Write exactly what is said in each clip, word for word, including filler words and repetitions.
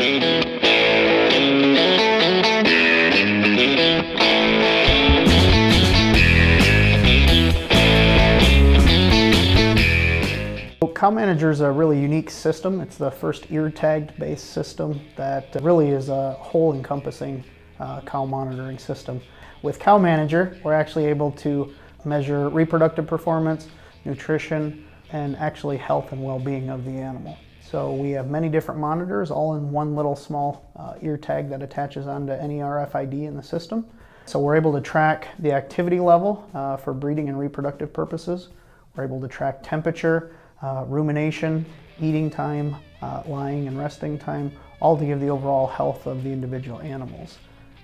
Cow Manager is a really unique system. It's the first ear-tagged based system that really is a whole-encompassing uh, cow monitoring system. With Cow Manager, we're actually able to measure reproductive performance, nutrition, and actually health and well-being of the animal. So we have many different monitors, all in one little small uh, ear tag that attaches onto any R F I D in the system. So we're able to track the activity level uh, for breeding and reproductive purposes. We're able to track temperature, Uh, rumination, eating time, uh, lying and resting time, all to give the overall health of the individual animals.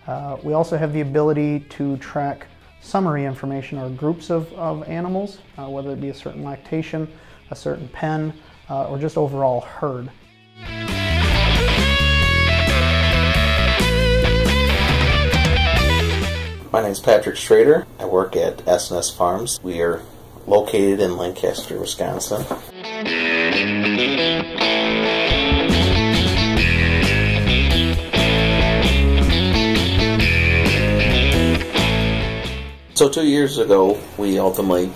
Uh, we also have the ability to track summary information or groups of, of animals, uh, whether it be a certain lactation, a certain pen, uh, or just overall herd. My name is Patrick Schrader. I work at S and S Farms. We are located in Lancaster, Wisconsin. So two years ago, we ultimately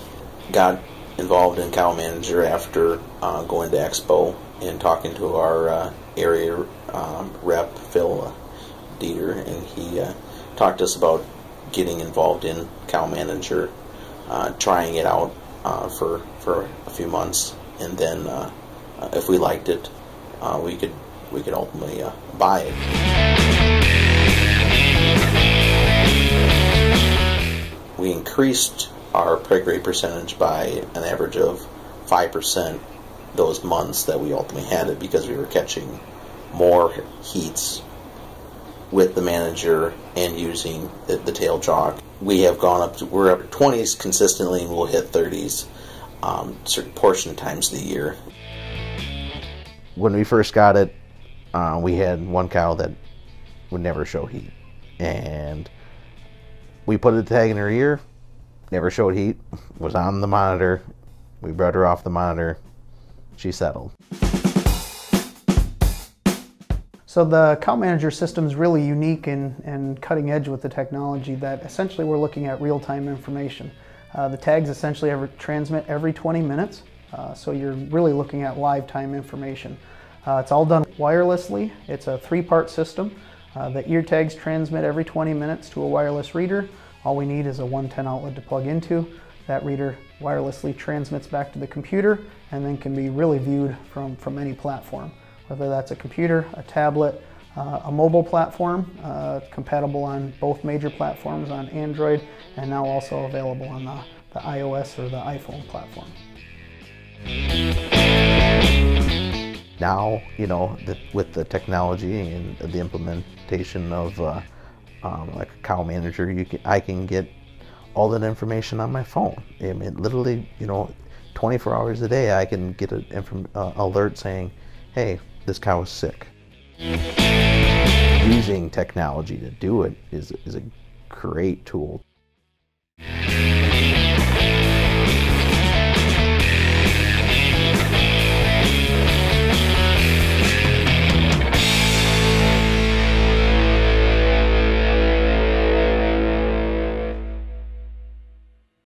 got involved in Cow Manager after uh, going to Expo and talking to our uh, area um, rep, Phil Dieter, and he uh, talked to us about getting involved in Cow Manager, uh, trying it out Uh, for for a few months, and then uh, if we liked it, uh, we could we could ultimately uh, buy it. We increased our preg rate percentage by an average of five percent those months that we ultimately had it, because we were catching more heats with the manager and using the, the tail chalk. We have gone up to, we're up at twenties consistently, and we'll hit thirties um, certain portion times of the year. When we first got it, uh, we had one cow that would never show heat. And we put a tag in her ear, never showed heat, was on the monitor. We brought her off the monitor, she settled. So the Cow Manager system is really unique and, and cutting edge with the technology that essentially we're looking at real-time information. Uh, the tags essentially every, transmit every twenty minutes, uh, so you're really looking at live-time information. Uh, it's all done wirelessly. It's a three-part system. Uh, the ear tags transmit every twenty minutes to a wireless reader. All we need is a one ten outlet to plug into. That reader wirelessly transmits back to the computer and then can be really viewed from, from any platform, whether that's a computer, a tablet, uh, a mobile platform, uh, compatible on both major platforms on Android, and now also available on the, the iOS or the iPhone platform. Now, you know, the, with the technology and the implementation of uh, um, like a Cow Manager, you can, I can get all that information on my phone. I mean, literally, you know, twenty-four hours a day, I can get an inform uh, alert saying, hey, this cow is sick. Using technology to do it is, is a great tool.